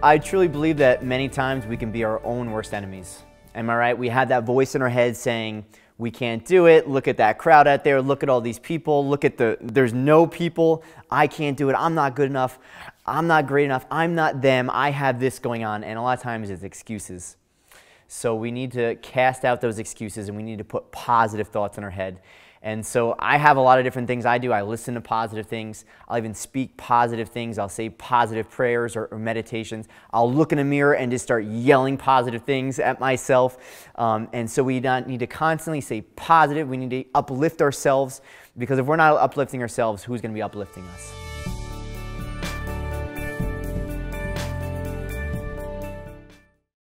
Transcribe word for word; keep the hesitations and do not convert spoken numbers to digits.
I truly believe that many times we can be our own worst enemies. Am I right? We had that voice in our head saying, we can't do it. Look at that crowd out there. Look at all these people. Look at the, there's no people. I can't do it. I'm not good enough. I'm not great enough. I'm not them. I have this going on. And a lot of times it's excuses. So we need to cast out those excuses and we need to put positive thoughts in our head. And so I have a lot of different things I do. I listen to positive things. I'll even speak positive things. I'll say positive prayers or, or meditations. I'll look in a mirror and just start yelling positive things at myself. Um, and so we not need to constantly say positive. We need to uplift ourselves, because if we're not uplifting ourselves, who's going to be uplifting us?